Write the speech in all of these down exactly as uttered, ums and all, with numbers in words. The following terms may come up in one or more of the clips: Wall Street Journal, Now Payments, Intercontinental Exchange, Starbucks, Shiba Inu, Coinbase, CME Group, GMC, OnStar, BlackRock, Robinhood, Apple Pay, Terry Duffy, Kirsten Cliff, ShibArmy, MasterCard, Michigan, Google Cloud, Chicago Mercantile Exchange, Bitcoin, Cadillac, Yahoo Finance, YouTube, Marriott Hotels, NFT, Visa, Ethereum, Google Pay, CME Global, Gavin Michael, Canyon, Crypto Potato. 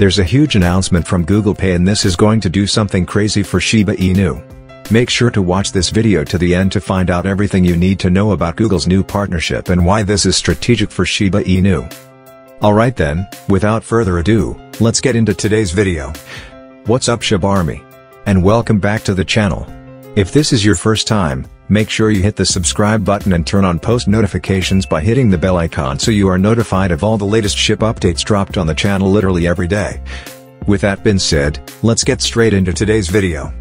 There's a huge announcement from Google Pay, and this is going to do something crazy for Shiba Inu. Make sure to watch this video to the end to find out everything you need to know about Google's new partnership and why this is strategic for Shiba Inu. Alright then, without further ado, let's get into today's video. What's up, Shiba Army? And welcome back to the channel. If this is your first time, make sure you hit the subscribe button and turn on post notifications by hitting the bell icon so you are notified of all the latest ship updates dropped on the channel literally every day. With that being said, let's get straight into today's video.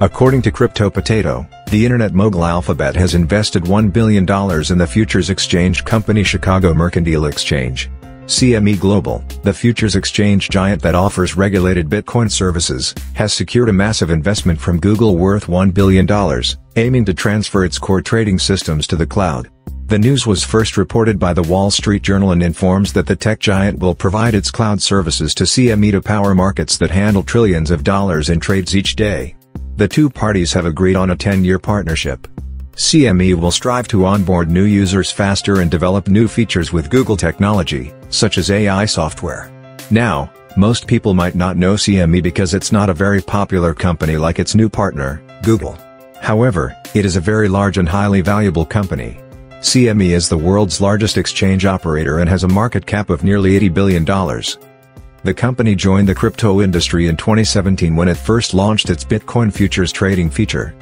According to Crypto Potato, the internet mogul Alphabet has invested one billion dollars in the futures exchange company Chicago Mercantile Exchange. C M E Global, the futures exchange giant that offers regulated Bitcoin services, has secured a massive investment from Google worth one billion dollars, aiming to transfer its core trading systems to the cloud. The news was first reported by the Wall Street Journal and informs that the tech giant will provide its cloud services to C M E to power markets that handle trillions of dollars in trades each day. The two parties have agreed on a ten-year partnership. C M E will strive to onboard new users faster and develop new features with Google technology, such as A I software. Now, most people might not know C M E because it's not a very popular company like its new partner, Google. However, it is a very large and highly valuable company. C M E is the world's largest exchange operator and has a market cap of nearly eighty billion dollars. The company joined the crypto industry in twenty seventeen when it first launched its Bitcoin futures trading feature.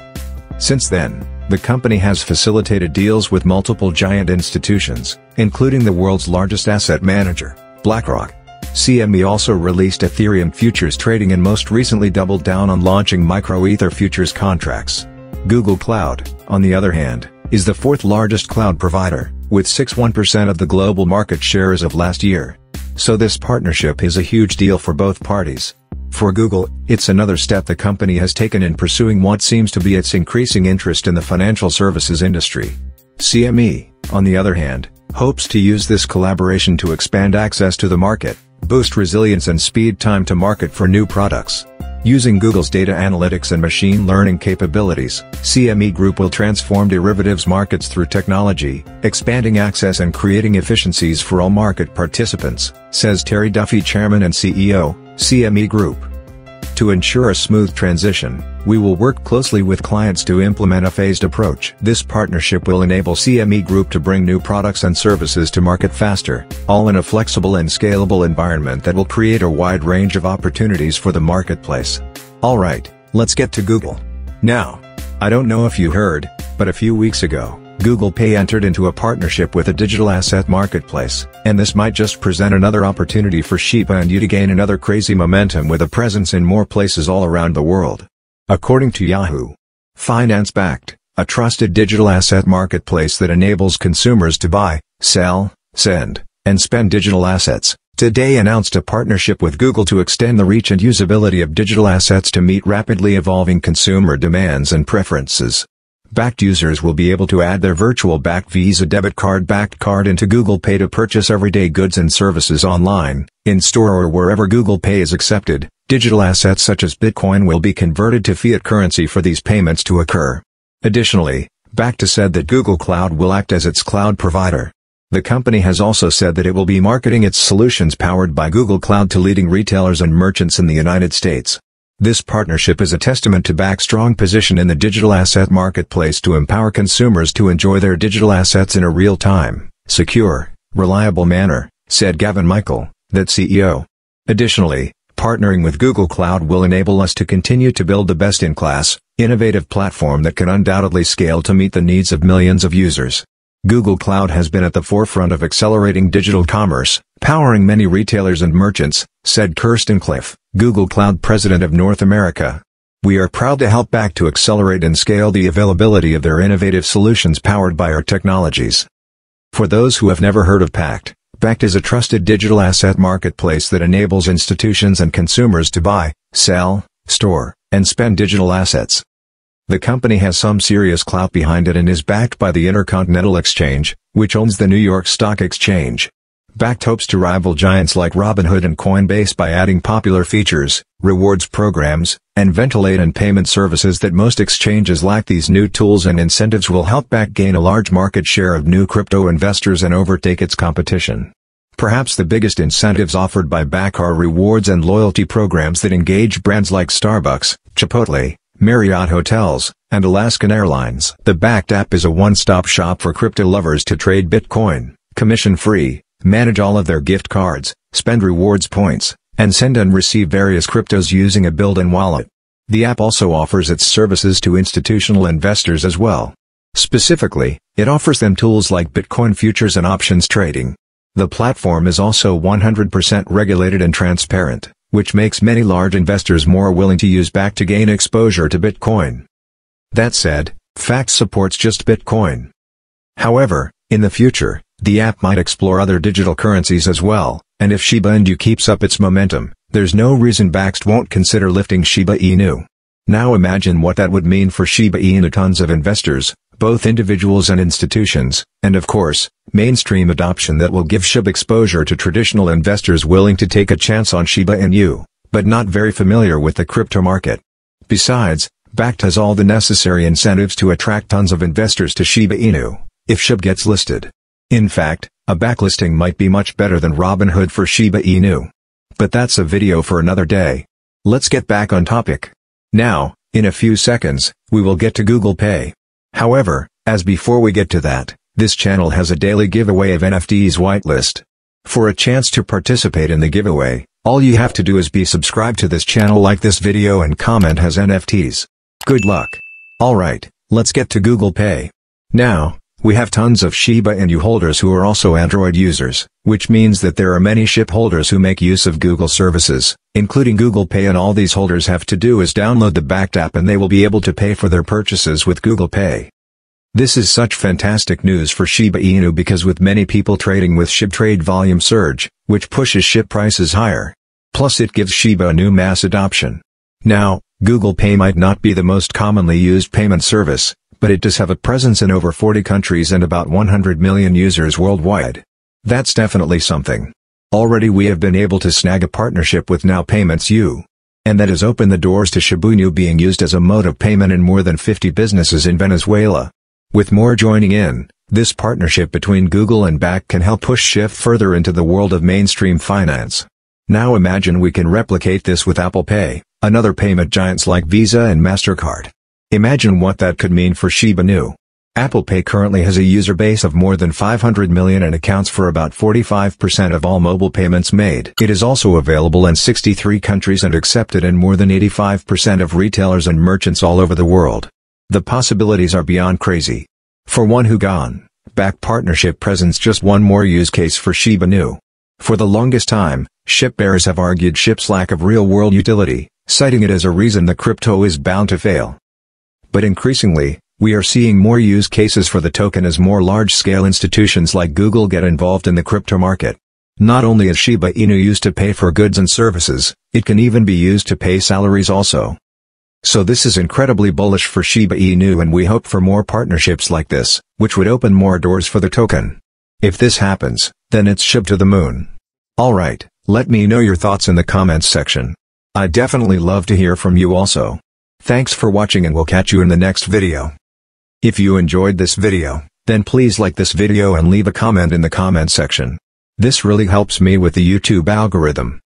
Since then, the company has facilitated deals with multiple giant institutions, including the world's largest asset manager, BlackRock. C M E also released Ethereum futures trading and most recently doubled down on launching microether futures contracts. Google Cloud, on the other hand, is the fourth largest cloud provider, with sixty-one percent of the global market share as of last year. So this partnership is a huge deal for both parties. For Google, it's another step the company has taken in pursuing what seems to be its increasing interest in the financial services industry. C M E, on the other hand, hopes to use this collaboration to expand access to the market, boost resilience and speed time to market for new products. Using Google's data analytics and machine learning capabilities, C M E Group will transform derivatives markets through technology, expanding access and creating efficiencies for all market participants, says Terry Duffy, Chairman and C E O, C M E Group. To ensure a smooth transition, we will work closely with clients to implement a phased approach. This partnership will enable C M E Group to bring new products and services to market faster, all in a flexible and scalable environment that will create a wide range of opportunities for the marketplace. Alright, let's get to Google. Now, I don't know if you heard, but a few weeks ago, Google Pay entered into a partnership with a digital asset marketplace, and this might just present another opportunity for Shiba and you to gain another crazy momentum with a presence in more places all around the world. According to Yahoo Finance, Bakkt, a trusted digital asset marketplace that enables consumers to buy, sell, send, and spend digital assets, today announced a partnership with Google to extend the reach and usability of digital assets to meet rapidly evolving consumer demands and preferences. Bakkt users will be able to add their virtual Bakkt Visa debit card Bakkt card into Google Pay to purchase everyday goods and services online, in-store or wherever Google Pay is accepted. Digital assets such as Bitcoin will be converted to fiat currency for these payments to occur. Additionally, Bakkt said that Google Cloud will act as its cloud provider. The company has also said that it will be marketing its solutions powered by Google Cloud to leading retailers and merchants in the United States. This partnership is a testament to Bakkt's strong position in the digital asset marketplace to empower consumers to enjoy their digital assets in a real-time, secure, reliable manner, said Gavin Michael, that C E O. Additionally, partnering with Google Cloud will enable us to continue to build the best-in-class, innovative platform that can undoubtedly scale to meet the needs of millions of users. Google Cloud has been at the forefront of accelerating digital commerce, powering many retailers and merchants, said Kirsten Cliff, Google Cloud President of North America. We are proud to help Bakkt to accelerate and scale the availability of their innovative solutions powered by our technologies. For those who have never heard of Bakkt, Bakkt is a trusted digital asset marketplace that enables institutions and consumers to buy, sell, store, and spend digital assets. The company has some serious clout behind it and is backed by the Intercontinental Exchange, which owns the New York Stock Exchange. Bakkt hopes to rival giants like Robinhood and Coinbase by adding popular features, rewards programs, and ventilate and payment services that most exchanges lack. These new tools and incentives will help Bakkt gain a large market share of new crypto investors and overtake its competition. Perhaps the biggest incentives offered by Bakkt are rewards and loyalty programs that engage brands like Starbucks, Chipotle, Marriott Hotels, and Alaskan Airlines. The Bakkt app is a one-stop shop for crypto lovers to trade Bitcoin, commission-free, manage all of their gift cards, spend rewards points, and send and receive various cryptos using a built-in wallet. The app also offers its services to institutional investors as well. Specifically, it offers them tools like Bitcoin futures and options trading. The platform is also one hundred percent regulated and transparent, which makes many large investors more willing to use Bakkt to gain exposure to Bitcoin. That said, Bakkt supports just Bitcoin. However, in the future, the app might explore other digital currencies as well, and if Shiba Inu keeps up its momentum, there's no reason Bakkt won't consider lifting Shiba Inu. Now imagine what that would mean for Shiba Inu. Tons of investors, both individuals and institutions, and of course, mainstream adoption that will give Shiba exposure to traditional investors willing to take a chance on Shiba Inu, but not very familiar with the crypto market. Besides, Bakkt has all the necessary incentives to attract tons of investors to Shiba Inu, if Shiba gets listed. In fact, a Bakkt listing might be much better than Robinhood for Shiba Inu. But that's a video for another day. Let's get back on topic. Now, in a few seconds, we will get to Google Pay. However, as before we get to that, this channel has a daily giveaway of N F Ts whitelist. For a chance to participate in the giveaway, all you have to do is be subscribed to this channel, like this video, and comment has N F Ts. Good luck. Alright, let's get to Google Pay. Now, we have tons of Shiba Inu holders who are also Android users, which means that there are many S H I B holders who make use of Google services, including Google Pay, and all these holders have to do is download the Bakkt app and they will be able to pay for their purchases with Google Pay. This is such fantastic news for Shiba Inu because with many people trading with S H I B, trade volume surge, which pushes S H I B prices higher. Plus it gives Shiba Inu mass adoption. Now, Google Pay might not be the most commonly used payment service, but it does have a presence in over forty countries and about one hundred million users worldwide. That's definitely something. Already we have been able to snag a partnership with Now Payments U. And that has opened the doors to Shiba Inu being used as a mode of payment in more than fifty businesses in Venezuela. With more joining in, this partnership between Google and Bakkt can help push Shiba further into the world of mainstream finance. Now imagine we can replicate this with Apple Pay, another payment giants like Visa and MasterCard. Imagine what that could mean for Shiba Inu. Apple Pay currently has a user base of more than five hundred million and accounts for about forty-five percent of all mobile payments made. It is also available in sixty-three countries and accepted in more than eighty-five percent of retailers and merchants all over the world. The possibilities are beyond crazy. For one who gone, Bakkt partnership presents just one more use case for Shiba Inu. For the longest time, S H I B bearers have argued S H I B's lack of real-world utility, citing it as a reason the crypto is bound to fail. But increasingly, we are seeing more use cases for the token as more large-scale institutions like Google get involved in the crypto market. Not only is Shiba Inu used to pay for goods and services, it can even be used to pay salaries also. So this is incredibly bullish for Shiba Inu, and we hope for more partnerships like this, which would open more doors for the token. If this happens, then it's S H I B to the moon. Alright, let me know your thoughts in the comments section. I definitely love to hear from you also. Thanks for watching, and we'll catch you in the next video. If you enjoyed this video, then please like this video and leave a comment in the comment section. This really helps me with the YouTube algorithm.